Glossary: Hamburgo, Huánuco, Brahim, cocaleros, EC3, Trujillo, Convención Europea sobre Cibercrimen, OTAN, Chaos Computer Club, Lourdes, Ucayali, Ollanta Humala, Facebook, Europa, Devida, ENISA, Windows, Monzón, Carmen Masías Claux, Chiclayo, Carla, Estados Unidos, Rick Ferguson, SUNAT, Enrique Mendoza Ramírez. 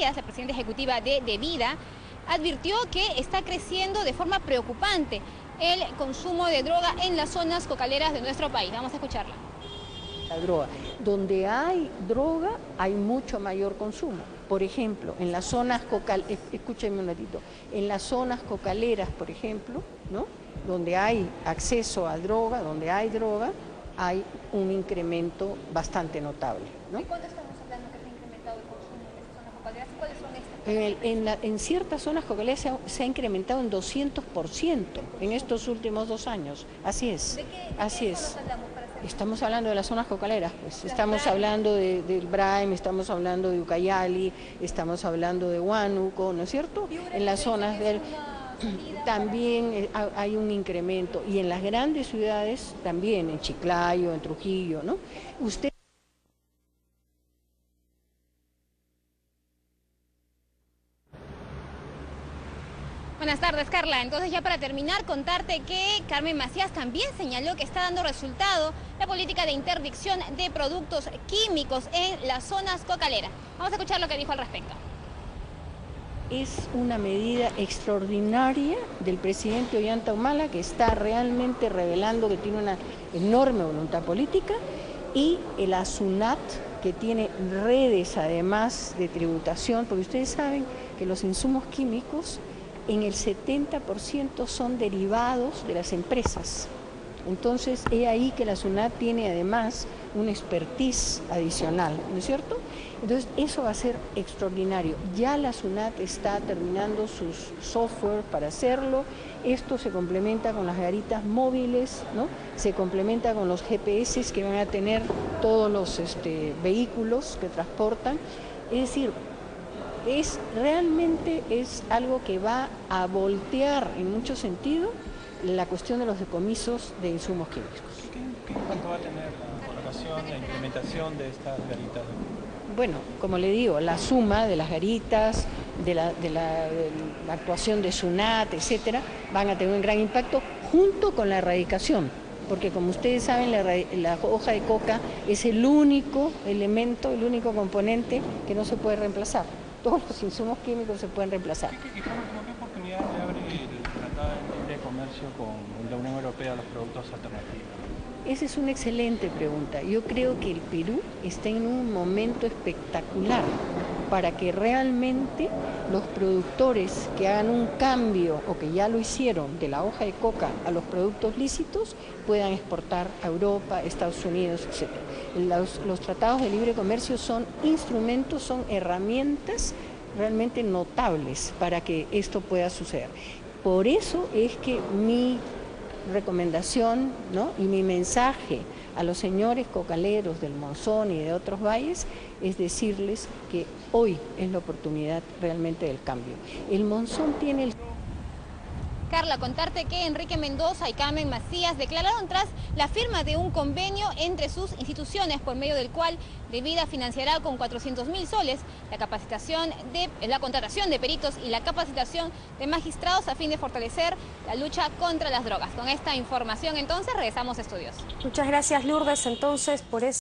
La presidenta ejecutiva de Devida advirtió que está creciendo de forma preocupante el consumo de droga en las zonas cocaleras de nuestro país. Vamos a escucharla. La droga. Donde hay droga hay mucho mayor consumo. Por ejemplo, en las zonas cocaleras, escúchenme un ratito, en las zonas cocaleras, por ejemplo, ¿no? Donde hay acceso a droga, donde hay droga, hay un incremento bastante notable, ¿no? ¿Y cuánto estamos hablando que se ha incrementado el consumo? ¿Cuáles son estas? En ciertas zonas cocaleras se ha incrementado en 200% en estos últimos 2 años. Así es. ¿De qué hablamos para hacer? Estamos hablando de las zonas cocaleras, pues. Estamos hablando del Brahim, estamos hablando de Ucayali, estamos hablando de Huánuco, ¿no es cierto? En las zonas del... También hay un incremento. Y en las grandes ciudades también, en Chiclayo, en Trujillo, ¿no? Usted... Buenas tardes, Carla. Entonces, ya para terminar, contarte que Carmen Masías también señaló que está dando resultado la política de interdicción de productos químicos en las zonas cocaleras. Vamos a escuchar lo que dijo al respecto. Es una medida extraordinaria del presidente Ollanta Humala, que está realmente revelando que tiene una enorme voluntad política, y el SUNAT, que tiene redes además de tributación, porque ustedes saben que los insumos químicos en el 70% son derivados de las empresas. Entonces, es ahí que la SUNAT tiene además un expertise adicional, ¿no es cierto? Entonces, eso va a ser extraordinario. Ya la SUNAT está terminando sus software para hacerlo. Esto se complementa con las garitas móviles, ¿no? Se complementa con los GPS que van a tener todos los vehículos que transportan. Es decir, realmente es algo que va a voltear en mucho sentido la cuestión de los decomisos de insumos químicos. ¿Qué impacto va a tener la colocación, la implementación de estas garitas? Bueno, como le digo, la suma de las garitas, de la actuación de SUNAT, etcétera, van a tener un gran impacto junto con la erradicación, porque como ustedes saben, la hoja de coca es el único elemento, el único componente que no se puede reemplazar. Todos los insumos químicos se pueden reemplazar. ¿Qué oportunidad le abre el Tratado de Comercio con la Unión Europea a los productos alternativos? Esa es una excelente pregunta. Yo creo que el Perú está en un momento espectacular para que realmente los productores que hagan un cambio, o que ya lo hicieron, de la hoja de coca a los productos lícitos, puedan exportar a Europa, Estados Unidos, etc. Los tratados de libre comercio son instrumentos, son herramientas realmente notables para que esto pueda suceder. Por eso es que mi recomendación, ¿no?, y mi mensaje a los señores cocaleros del Monzón y de otros valles es decirles que hoy es la oportunidad realmente del cambio. El Monzón tiene el... Carla, contarte que Enrique Mendoza y Carmen Masías declararon tras la firma de un convenio entre sus instituciones, por medio del cual Devida financiará con 400.000 soles la capacitación la contratación de peritos y la capacitación de magistrados a fin de fortalecer la lucha contra las drogas. Con esta información, entonces, regresamos a estudios. Muchas gracias, Lourdes, entonces, por eso.